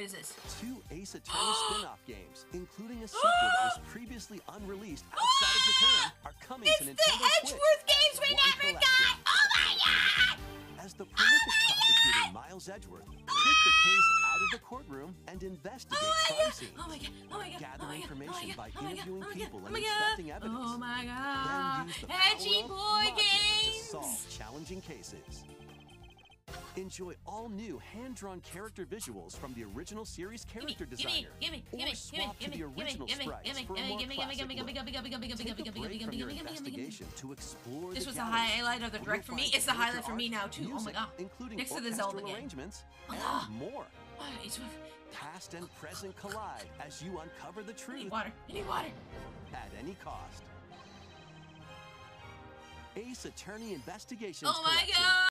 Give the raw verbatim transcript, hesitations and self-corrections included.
What is this? Two Ace Attorney spin-off games, including a sequel that was previously unreleased outside of Japan, are coming it's to Nintendo Switch. It's the Edgeworth games we never got! Oh my god! As the prolific oh prosecutor god! Miles Edgeworth took the case out of the courtroom and investigated oh crime scenes, oh my god. Oh my god. Gather oh my god. information oh my god. by interviewing oh people oh and inspecting evidence. Oh my god! Edgy boy games! To solve challenging cases. Enjoy all new hand-drawn character visuals from the original series character designer. Or swap to the original sprites for a more classic look. Take a break from your investigation to explore the This was the highlight of the direct for me. It's the highlight for me now too. Oh my god. Next to the Zelda game. Arrangements and more. Past and present collide as you uncover the truth. I need water. I need water. At any cost. Ace Attorney Investigations. Oh my god.